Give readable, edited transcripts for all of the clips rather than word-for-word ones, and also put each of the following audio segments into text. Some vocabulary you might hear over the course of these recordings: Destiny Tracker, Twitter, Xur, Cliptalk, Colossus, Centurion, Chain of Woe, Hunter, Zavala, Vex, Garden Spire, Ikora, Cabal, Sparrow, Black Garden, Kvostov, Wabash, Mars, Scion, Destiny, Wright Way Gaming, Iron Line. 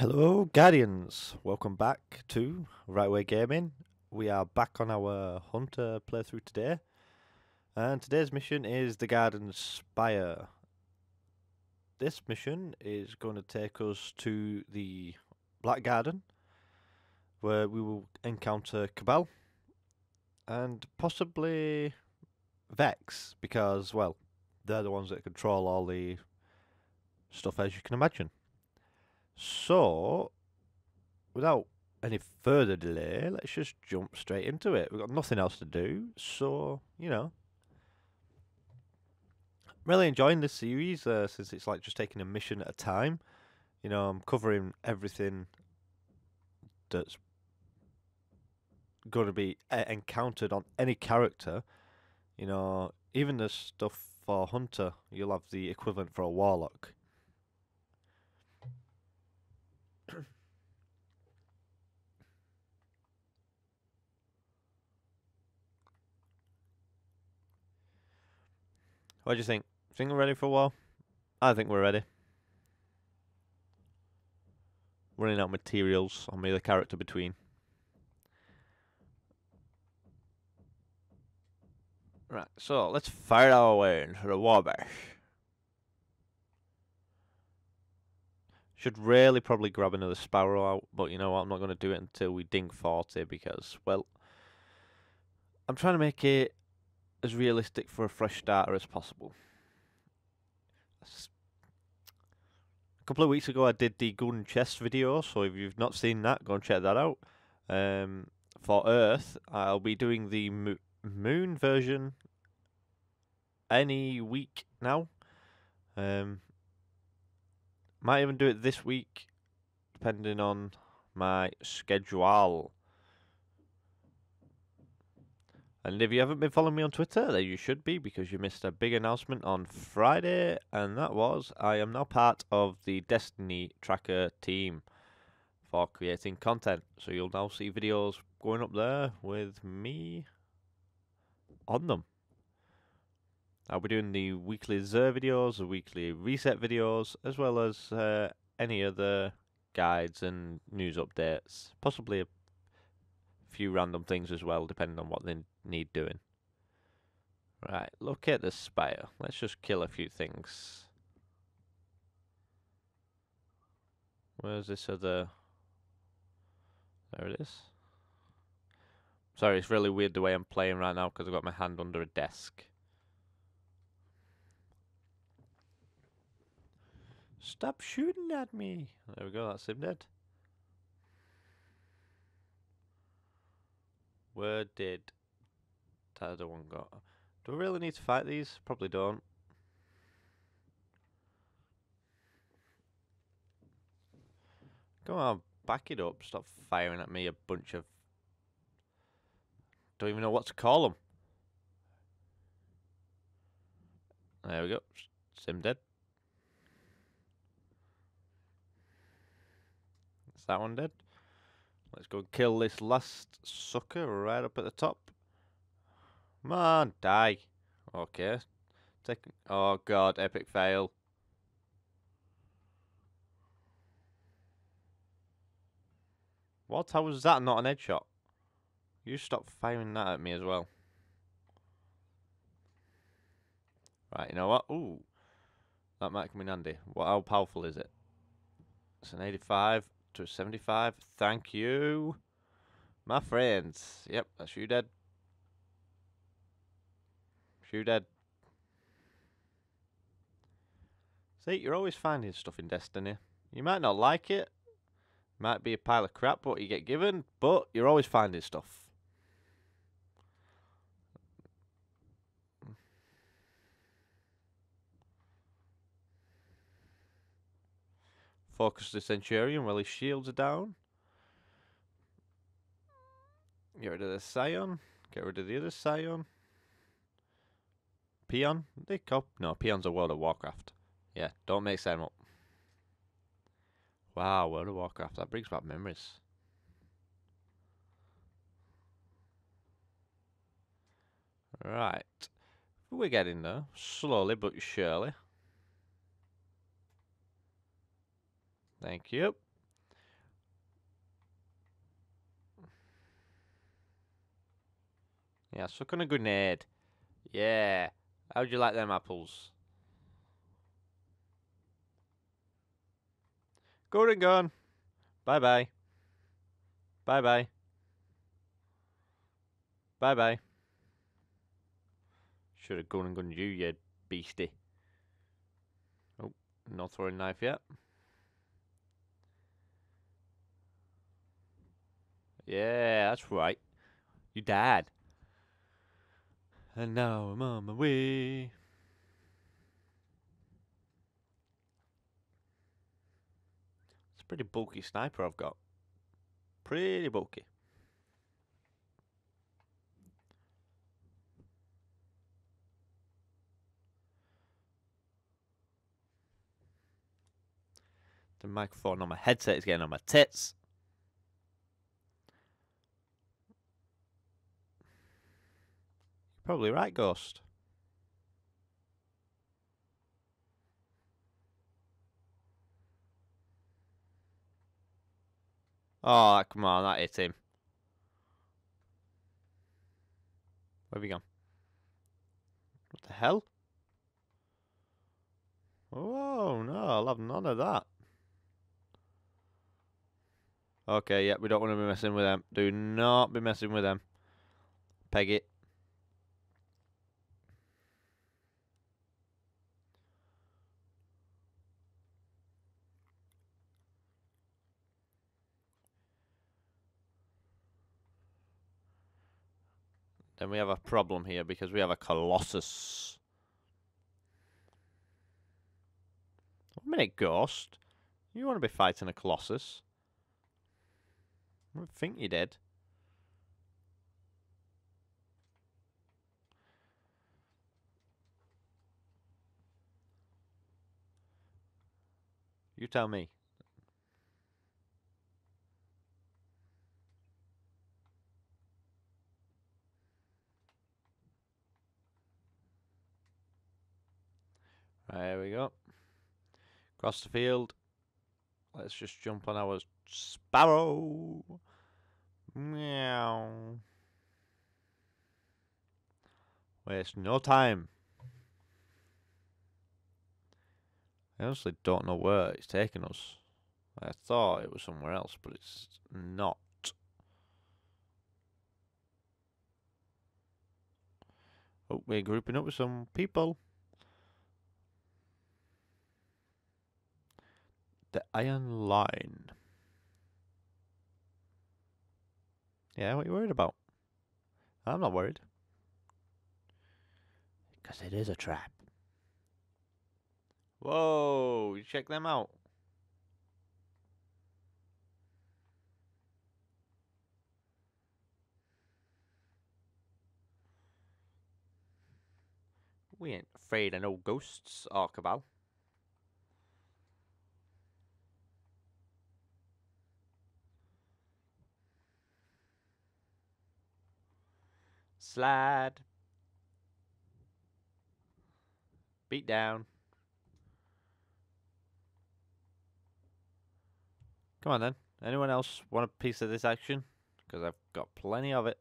Hello Guardians, welcome back to Rightway Gaming. We are back on our Hunter playthrough today, and today's mission is the Garden Spire. This mission is going to take us to the Black Garden, where we will encounter Cabal, and possibly Vex, because, well, they're the ones that control all the stuff, as you can imagine. So, without any further delay, let's just jump straight into it. We've got nothing else to do, so, you know. I'm really enjoying this series since it's like just taking a mission at a time. You know, I'm covering everything that's going to be encountered on any character. You know, even the stuff for Hunter, you'll have the equivalent for a Warlock. What do you think? Think we're ready for a while? I think we're ready. Running out of materials on the other character between. Right, so let's fire our way into the Wabash. Should really probably grab another Sparrow out, but you know what, I'm not going to do it until we ding 40 because, well, I'm trying to make it as realistic for a fresh starter as possible. A couple of weeks ago I did the gun chest video, so if you've not seen that, go and check that out. For Earth, I'll be doing the moon version any week now. Might even do it this week, depending on my schedule. And if you haven't been following me on Twitter, then you should be, because you missed a big announcement on Friday, and that was I am now part of the Destiny Tracker team for creating content. So you'll now see videos going up there with me on them. I'll be doing the weekly Xur videos, the weekly reset videos, as well as any other guides and news updates. Possibly a few random things as well, depending on what they need doing. Right, locate the spire. Let's just kill a few things. Where's this other... There it is. Sorry, it's really weird the way I'm playing right now, because I've got my hand under a desk. Stop shooting at me. There we go, that's him dead. Where did the other one go? Do I really need to fight these? Probably don't. Come on, back it up. Stop firing at me, a bunch of... Don't even know what to call them. There we go. It's him dead. That one dead. Let's go and kill this last sucker right up at the top. Come on, die. Okay. Oh god, epic fail. What? How was that not an headshot? You stop firing that at me as well. Right, you know what? Ooh. That might come in handy. What? How powerful is it? It's an 85. To 75, thank you, my friends. Yep, that's you dead. You dead. See, you're always finding stuff in Destiny. You might not like it, might be a pile of crap what you get given, but you're always finding stuff. Focus the Centurion while his shields are down. Get rid of the Scion. Get rid of the other Scion. Peon? They cop. No, Peon's a World of Warcraft. Yeah, don't mix them up. Wow, World of Warcraft. That brings back memories. Right. We're getting there. Slowly but surely. Thank you. Yeah, suck on a grenade. Yeah. How'd you like them apples? Good and gone. Bye-bye. Bye-bye. Bye-bye. Should have gone and gunned you, you beastie. Oh, not throwing knife yet. Yeah, that's right. You died. And now I'm on my way. It's a pretty bulky sniper I've got. Pretty bulky. The microphone on my headset is getting on my tits. You're probably right, Ghost. Oh, come on, that hit him. Where have we gone? What the hell? Oh, no, I'll have none of that. Okay, yeah, we don't want to be messing with them. Do not be messing with them. Peg it. Then we have a problem here because we have a Colossus. 1 minute, Ghost. You want to be fighting a Colossus? I don't think you did. You tell me. Right, there we go. Across the field. Let's just jump on our Sparrow. Meow. Waste no time. I honestly don't know where it's taking us. I thought it was somewhere else, but it's not. Oh, we're grouping up with some people. The Iron Line. Yeah, what are you worried about? I'm not worried. Because it is a trap. Whoa, you check them out. We ain't afraid of no ghosts or Cabal. Slide. Beat down. Come on then. Anyone else want a piece of this action? Because I've got plenty of it.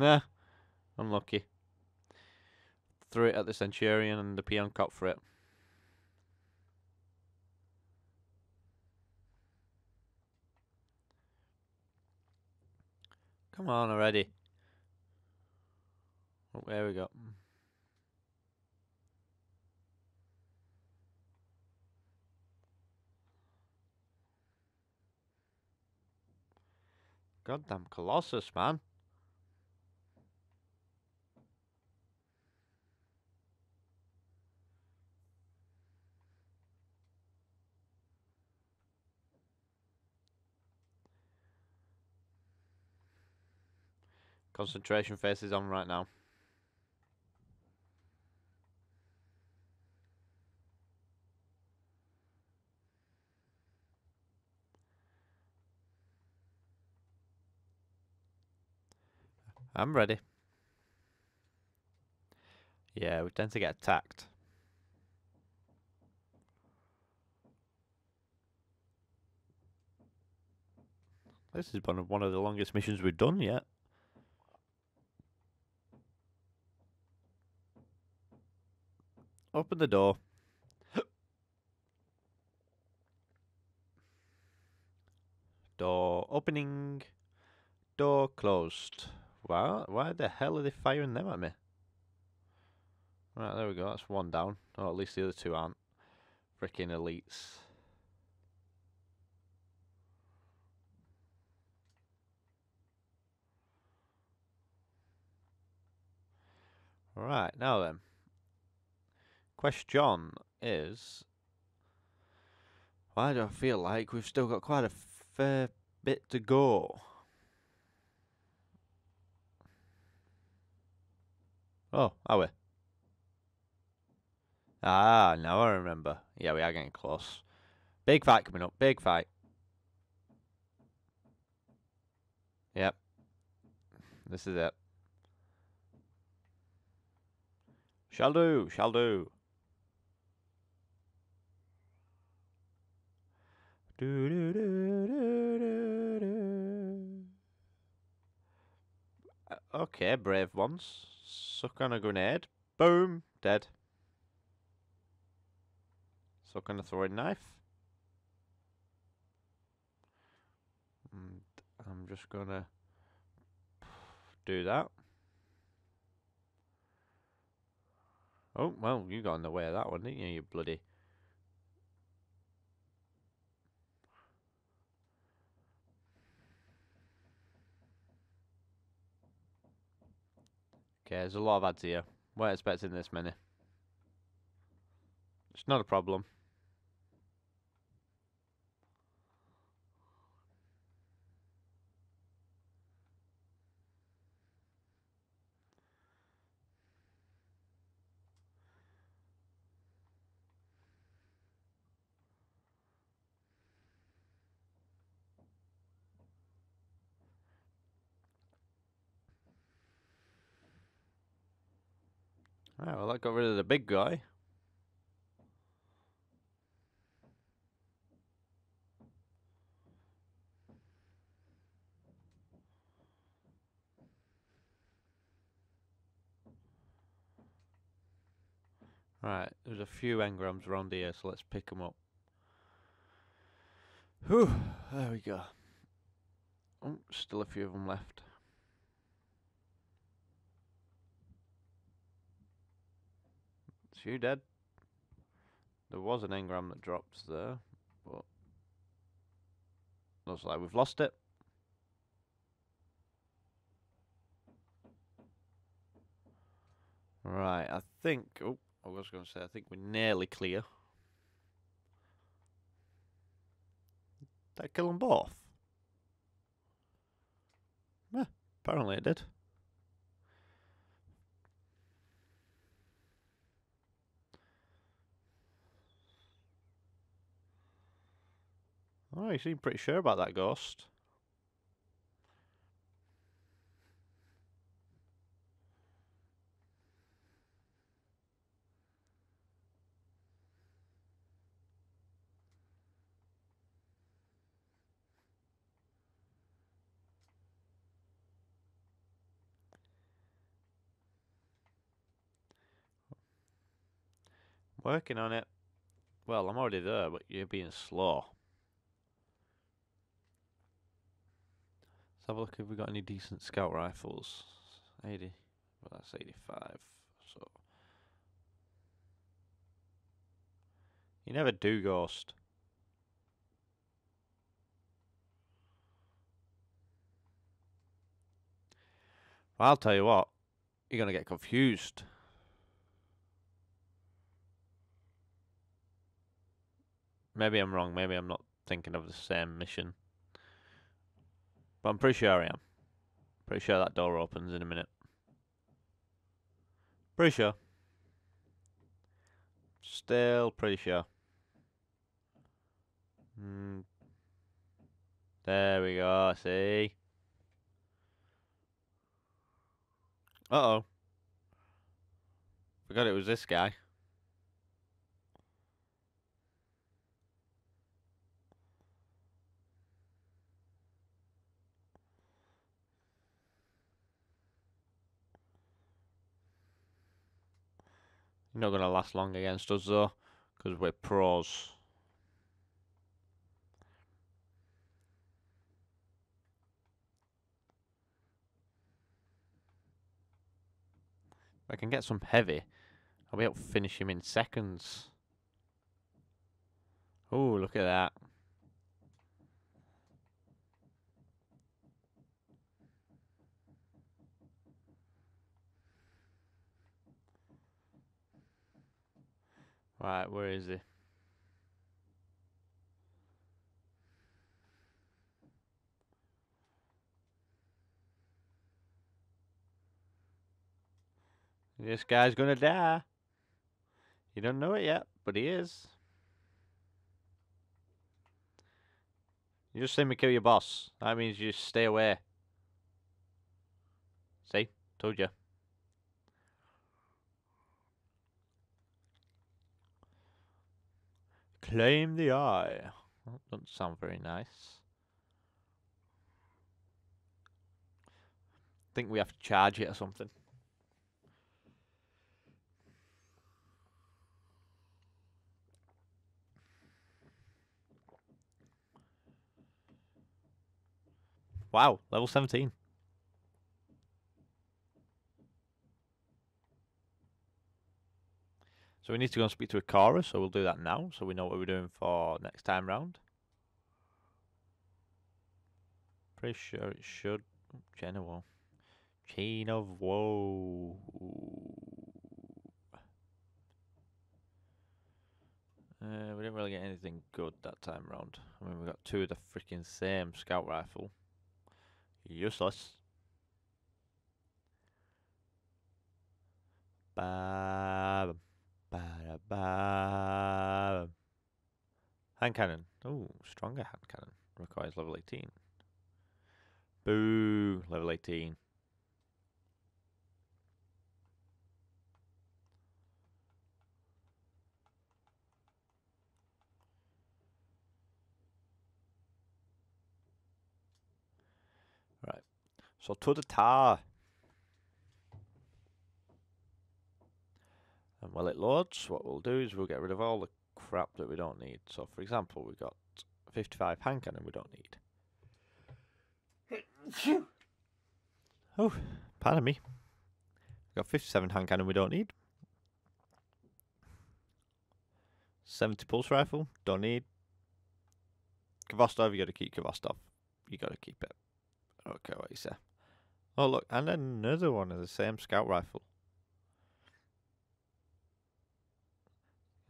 Nah. Unlucky. Threw it at the Centurion and the peon cop for it. Come on already. Oh, there we go. Goddamn Colossus, man. Concentration phase is on right now. I'm ready. Yeah, we tend to get attacked. This has been one of the longest missions we've done yet. Open the door. Door opening. Door closed. Wow, why the hell are they firing them at me? Right, there we go, that's one down. Or at least the other two aren't. Frickin' elites. Right, now then. Question is, why do I feel like we've still got quite a fair bit to go? Oh, are we? Ah, now I remember. Yeah, we are getting close. Big fight coming up, big fight. Yep. This is it. Shall do, shall do. Do, do, do, do, do, do. Okay, brave ones. Suck on a grenade. Boom, dead. Suck on a throwing knife. And I'm just gonna do that. Oh, well, you got in the way of that one, didn't you, you bloody... Okay, there's a lot of ads here. Weren't expecting this many. It's not a problem. Alright, well that got rid of the big guy. Alright, there's a few engrams around here, so let's pick them up. Whew, there we go. Oh, still a few of them left. You dead. There was an engram that dropped there, but looks like we've lost it. Right, I think. Oh, I was going to say I think we're nearly clear. Did that kill them both? Eh, apparently it did. Oh, you seem pretty sure about that ghost. Working on it. Well, I'm already there, but you're being slow. Let's have a look if we've got any decent scout rifles. 80. Well, that's 85. So you never do, ghost. Well, I'll tell you what. You're going to get confused. Maybe I'm wrong. Maybe I'm not thinking of the same mission. But I'm pretty sure I am. Pretty sure that door opens in a minute. Pretty sure. Still pretty sure. Mm. There we go, see? Uh-oh. Forgot it was this guy. You're not going to last long against us, though, because we're pros. If I can get some heavy, I'll be able to finish him in seconds. Oh, look at that. Right, where is he? This guy's gonna die. You don't know it yet, but he is. You just see me kill your boss. That means you just stay away. See? Told you. Claim the eye. That doesn't sound very nice. I think we have to charge it or something. Wow, level 17. So we need to go and speak to Ikora, so we'll do that now, so we know what we're doing for next time round. Pretty sure it should... Chain of Woe. Chain of Woe. We didn't really get anything good that time round. I mean, we got two of the freaking same scout rifle. Useless. Bam. Ba-da-ba. Hand cannon. Oh, stronger hand cannon. Requires level 18. Boo, level 18. Right. So to the tower. And while it loads, what we'll do is we'll get rid of all the crap that we don't need. So, for example, we've got 55 hand cannon we don't need. Oh, pardon me. We've got 57 hand cannon we don't need. 70 pulse rifle, don't need. Kvostov, you got to keep Kvostov. You got to keep it. I don't care what you say. Oh, look, and another one of the same scout rifle.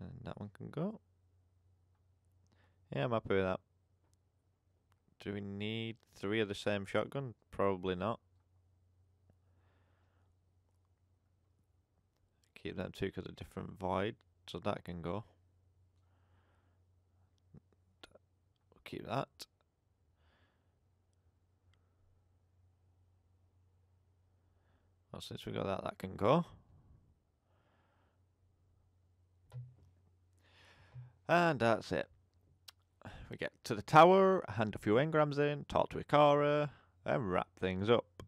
And that one can go. Yeah, I'm happy with that. Do we need three of the same shotgun? Probably not. Keep them two because of different void. So that can go. We'll keep that. Well, since we got that, that can go. And that's it. We get to the tower, hand a few engrams in, talk to Ikora, and wrap things up.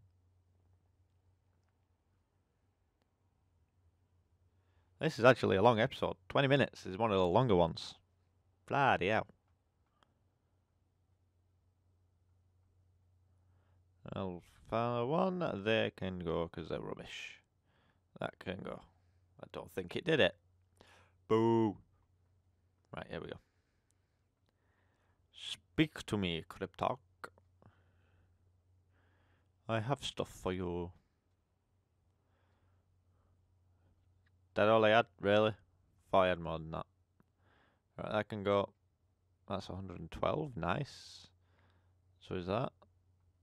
This is actually a long episode. 20 minutes is one of the longer ones. Bloody hell. Alpha 1, they can go because they're rubbish. That can go. I don't think it did it. Boo. Right, here we go. Speak to me, Cliptalk. I have stuff for you. That all I had? Really? Thought I had more than that. Right, that can go. That's 112. Nice. So is that?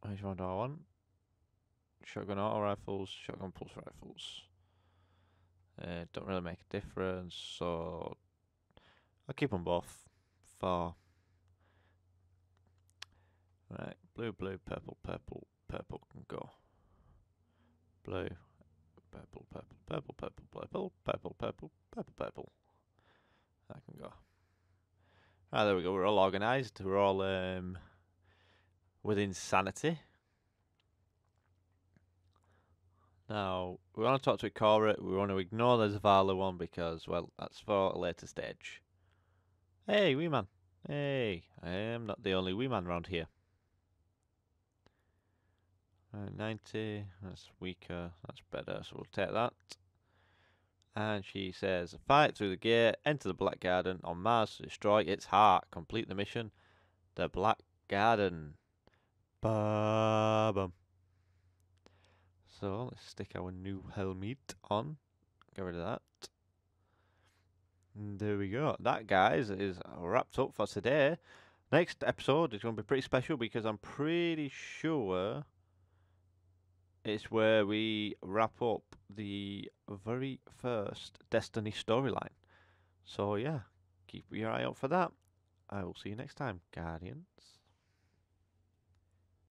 Which one do I want? Shotgun auto rifles, shotgun pulse rifles. Don't really make a difference, so... I'll keep them both for... Right, blue, blue, purple, purple, purple can go. Blue, purple, purple, purple, purple, purple, purple, purple, purple, purple. That can go. Ah, there we go. We're all organised. We're all within sanity. Now, we want to talk to Ikora. We want to ignore the Zavala one because, well, that's for a later stage. Hey, wee man. Hey, I am not the only wee man around here. 90, that's weaker, that's better, so we'll take that. And she says, fight through the gate, enter the Black Garden on Mars, destroy its heart, complete the mission, the Black Garden. Ba-bum. So, let's stick our new helmet on, get rid of that. And there we go, that guys is wrapped up for today. Next episode is going to be pretty special because I'm pretty sure it's where we wrap up the very first Destiny storyline. So yeah, keep your eye out for that. I will see you next time, Guardians.